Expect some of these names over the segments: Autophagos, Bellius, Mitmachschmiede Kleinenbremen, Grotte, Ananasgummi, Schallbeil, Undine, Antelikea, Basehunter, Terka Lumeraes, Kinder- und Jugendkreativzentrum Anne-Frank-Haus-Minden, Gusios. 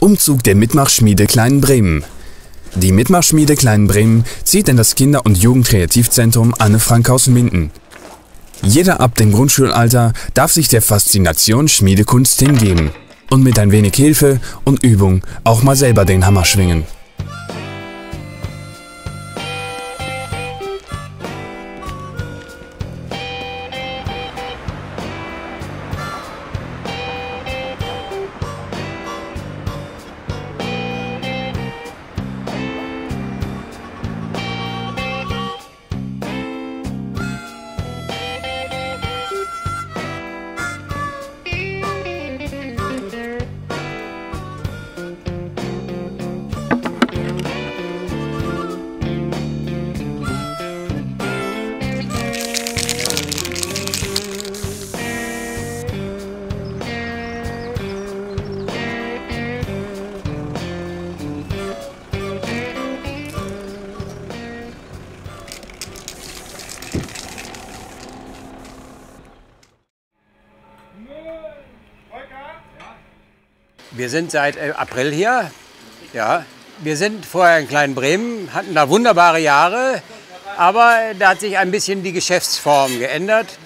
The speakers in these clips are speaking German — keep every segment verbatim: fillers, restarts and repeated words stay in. Umzug der Mitmachschmiede Kleinenbremen. Die Mitmachschmiede Kleinenbremen zieht in das Kinder- und Jugendkreativzentrum Anne-Frank-Haus-Minden. Jeder ab dem Grundschulalter darf sich der Faszination Schmiedekunst hingeben und mit ein wenig Hilfe und Übung auch mal selber den Hammer schwingen. Wir sind seit April hier. Ja, wir sind vorher in Kleinenbremen, hatten da wunderbare Jahre, aber da hat sich ein bisschen die Geschäftsform geändert.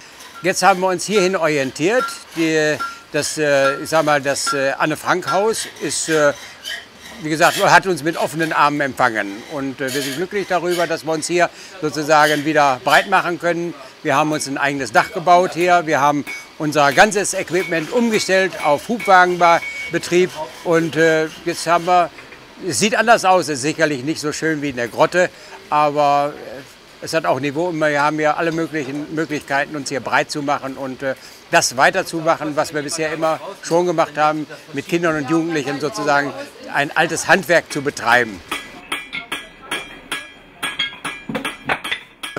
Jetzt haben wir uns hierhin orientiert. Die, das, ich sag mal, das Anne-Frank-Haus ist, wie gesagt, hat uns mit offenen Armen empfangen. Und wir sind glücklich darüber, dass wir uns hier sozusagen wieder breit machen können. Wir haben uns ein eigenes Dach gebaut hier. Wir haben unser ganzes Equipment umgestellt auf Hubwagenbetrieb. Und äh, jetzt haben wir, es sieht anders aus, es ist sicherlich nicht so schön wie in der Grotte, aber es hat auch Niveau und wir haben ja alle möglichen Möglichkeiten, uns hier breit zu machen und äh, das weiterzumachen, was wir bisher immer schon gemacht haben, mit Kindern und Jugendlichen sozusagen ein altes Handwerk zu betreiben.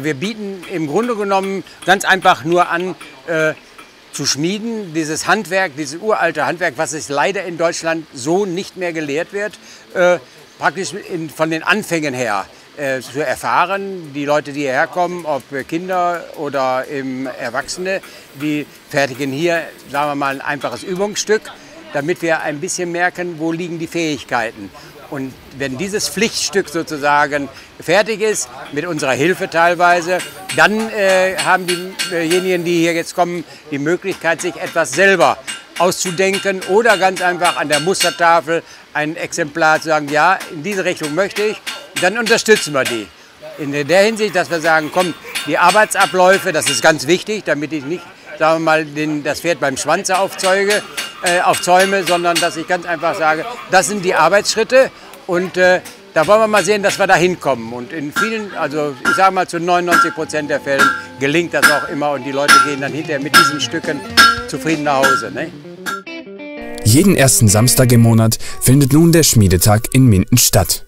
Wir bieten im Grunde genommen ganz einfach nur an, äh, zu schmieden, dieses Handwerk, dieses uralte Handwerk, was es leider in Deutschland so nicht mehr gelehrt wird, äh, praktisch in, von den Anfängen her äh, zu erfahren. Die Leute, die hierher kommen, ob Kinder oder eben Erwachsene, die fertigen hier, sagen wir mal, ein einfaches Übungsstück, damit wir ein bisschen merken, wo liegen die Fähigkeiten. Und wenn dieses Pflichtstück sozusagen fertig ist, mit unserer Hilfe teilweise, dann äh, haben diejenigen, die hier jetzt kommen, die Möglichkeit, sich etwas selber auszudenken oder ganz einfach an der Mustertafel ein Exemplar zu sagen, ja, in diese Richtung möchte ich, dann unterstützen wir die. In der Hinsicht, dass wir sagen, komm, die Arbeitsabläufe, das ist ganz wichtig, damit ich nicht, sagen wir mal, den, das Pferd beim Schwanz aufzeuge, äh, aufzäume, sondern dass ich ganz einfach sage, das sind die Arbeitsschritte und äh, da wollen wir mal sehen, dass wir da hinkommen. Und in vielen, also ich sage mal zu neunundneunzig Prozent der Fällen gelingt das auch immer und die Leute gehen dann hinterher mit diesen Stücken zufrieden nach Hause. Ne? Jeden ersten Samstag im Monat findet nun der Schmiedetag in Minden statt.